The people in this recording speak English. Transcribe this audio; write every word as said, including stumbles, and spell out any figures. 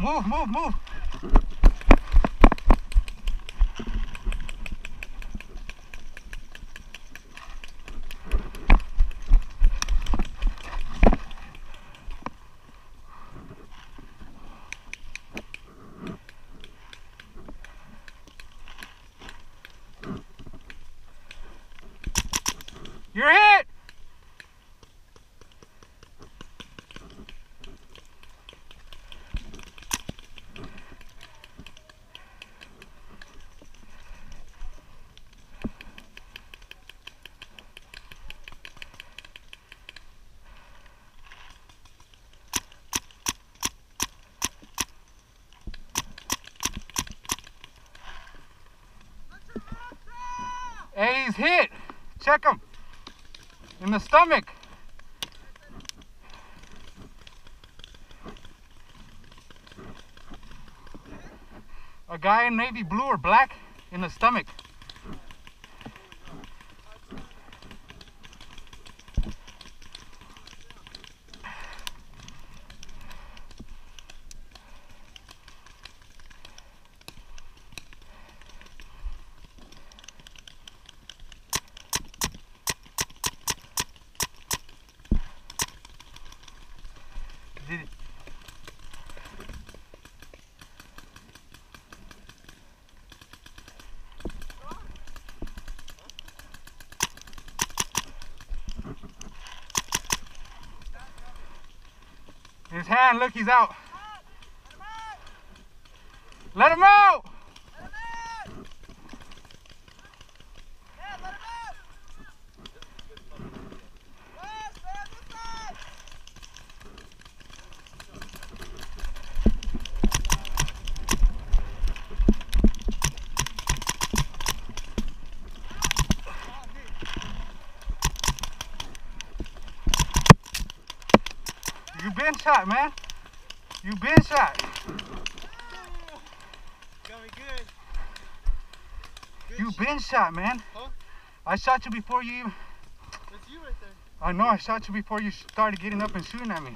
move, move, move. You're hit! Eddie's hit! Check him! In the stomach. A guy in navy blue or black in the stomach. His hand, look, he's out. Let him out! Let him out! Let him out! Yeah, let him out! West, man, this side! You been shot, man. You been shot. You've been shot, man. Huh? I shot you before you even... That's you right there. I know, I shot you before you started getting up and shooting at me.